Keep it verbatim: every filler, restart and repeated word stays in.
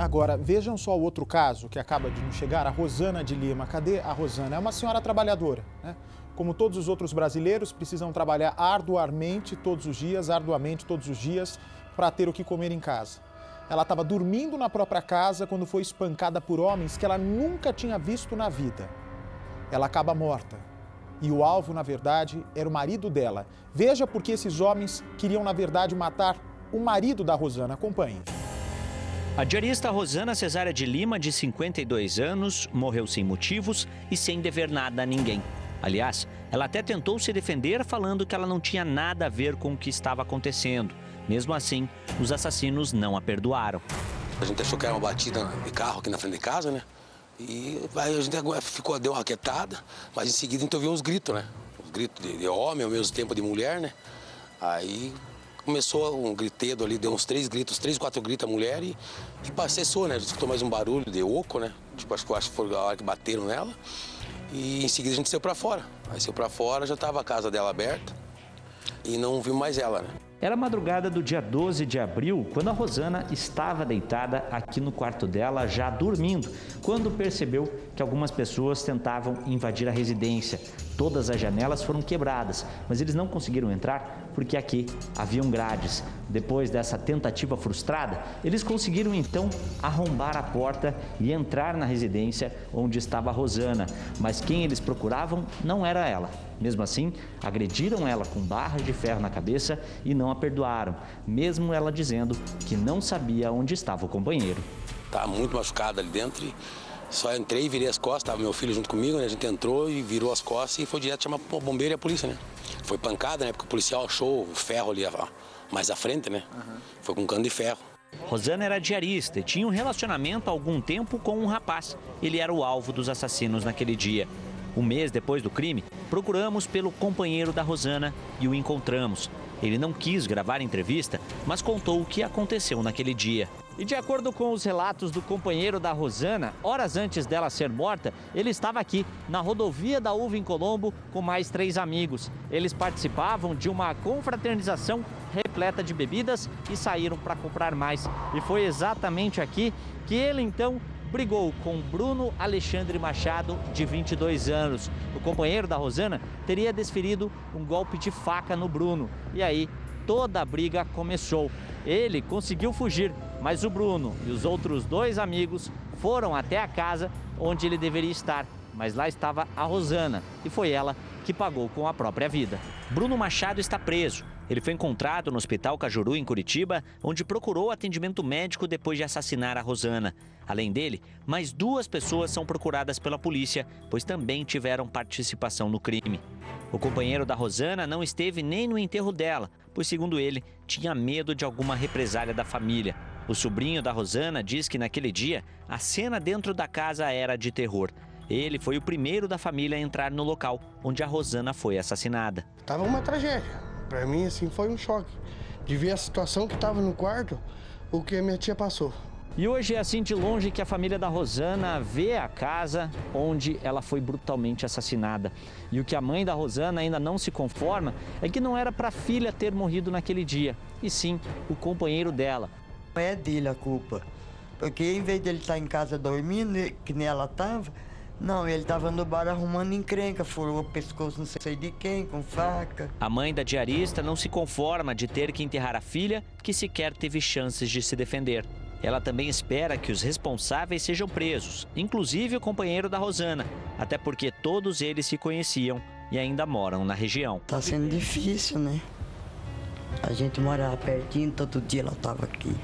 Agora, vejam só o outro caso que acaba de nos chegar, a Rosana de Lima. Cadê a Rosana? É uma senhora trabalhadora, né? Como todos os outros brasileiros, precisam trabalhar arduamente todos os dias, arduamente todos os dias, para ter o que comer em casa. Ela estava dormindo na própria casa quando foi espancada por homens que ela nunca tinha visto na vida. Ela acaba morta. E o alvo, na verdade, era o marido dela. Veja porque esses homens queriam, na verdade, matar o marido da Rosana. Acompanhe. A diarista Rosana Cesária de Lima, de cinquenta e dois anos, morreu sem motivos e sem dever nada a ninguém. Aliás, ela até tentou se defender falando que ela não tinha nada a ver com o que estava acontecendo. Mesmo assim, os assassinos não a perdoaram. A gente achou que era uma batida de carro aqui na frente de casa, né? E aí a gente ficou, deu uma raquetada, mas em seguida a gente ouviu uns gritos, né? Os gritos de, de homem, ao mesmo tempo de mulher, né? Aí começou um gritedo ali, deu uns três gritos, três, quatro gritos a mulher e, e passou, né? A gente escutou mais um barulho de oco, né? Tipo, acho, acho que foi a hora que bateram nela. E em seguida a gente saiu pra fora. Aí saiu pra fora, já tava a casa dela aberta e não viu mais ela, né? Era madrugada do dia doze de abril, quando a Rosana estava deitada aqui no quarto dela, já dormindo, quando percebeu que algumas pessoas tentavam invadir a residência. Todas as janelas foram quebradas, mas eles não conseguiram entrar porque aqui haviam grades. Depois dessa tentativa frustrada, eles conseguiram então arrombar a porta e entrar na residência onde estava a Rosana. Mas quem eles procuravam não era ela. Mesmo assim, agrediram ela com barras de ferro na cabeça e não a perdoaram, mesmo ela dizendo que não sabia onde estava o companheiro. Tá muito machucada ali dentro, e só entrei e virei as costas, estava meu filho junto comigo, né? A gente entrou e virou as costas e foi direto chamar o bombeiro e a polícia, né? Foi pancada, né? Porque o policial achou o ferro ali mais à frente, né? Uhum. Foi com um cano de ferro. Rosana era diarista e tinha um relacionamento há algum tempo com um rapaz. Ele era o alvo dos assassinos naquele dia. Um mês depois do crime, procuramos pelo companheiro da Rosana e o encontramos. Ele não quis gravar entrevista, mas contou o que aconteceu naquele dia. E de acordo com os relatos do companheiro da Rosana, horas antes dela ser morta, ele estava aqui, na rodovia da Uva, em Colombo, com mais três amigos. Eles participavam de uma confraternização repleta de bebidas e saíram para comprar mais. E foi exatamente aqui que ele, então, brigou com Bruno Alexandre Machado, de vinte e dois anos. O companheiro da Rosana teria desferido um golpe de faca no Bruno. E aí, toda a briga começou. Ele conseguiu fugir, mas o Bruno e os outros dois amigos foram até a casa onde ele deveria estar. Mas lá estava a Rosana e foi ela que pagou com a própria vida. Bruno Machado está preso. Ele foi encontrado no Hospital Cajuru, em Curitiba, onde procurou atendimento médico depois de assassinar a Rosana. Além dele, mais duas pessoas são procuradas pela polícia, pois também tiveram participação no crime. O companheiro da Rosana não esteve nem no enterro dela, pois, segundo ele, tinha medo de alguma represália da família. O sobrinho da Rosana diz que naquele dia, a cena dentro da casa era de terror. Ele foi o primeiro da família a entrar no local onde a Rosana foi assassinada. Tava uma tragédia. Para mim, assim, foi um choque de ver a situação que estava no quarto, o que a minha tia passou. E hoje é assim de longe que a família da Rosana vê a casa onde ela foi brutalmente assassinada. E o que a mãe da Rosana ainda não se conforma é que não era para a filha ter morrido naquele dia, e sim o companheiro dela. É dele a culpa, porque em vez dele estar em casa dormindo, que nem ela estava, não, ele estava no bar arrumando encrenca, furou o pescoço não sei de quem, com faca. A mãe da diarista não se conforma de ter que enterrar a filha, que sequer teve chances de se defender. Ela também espera que os responsáveis sejam presos, inclusive o companheiro da Rosana, até porque todos eles se conheciam e ainda moram na região. Tá sendo difícil, né? A gente morava pertinho, todo dia ela estava aqui.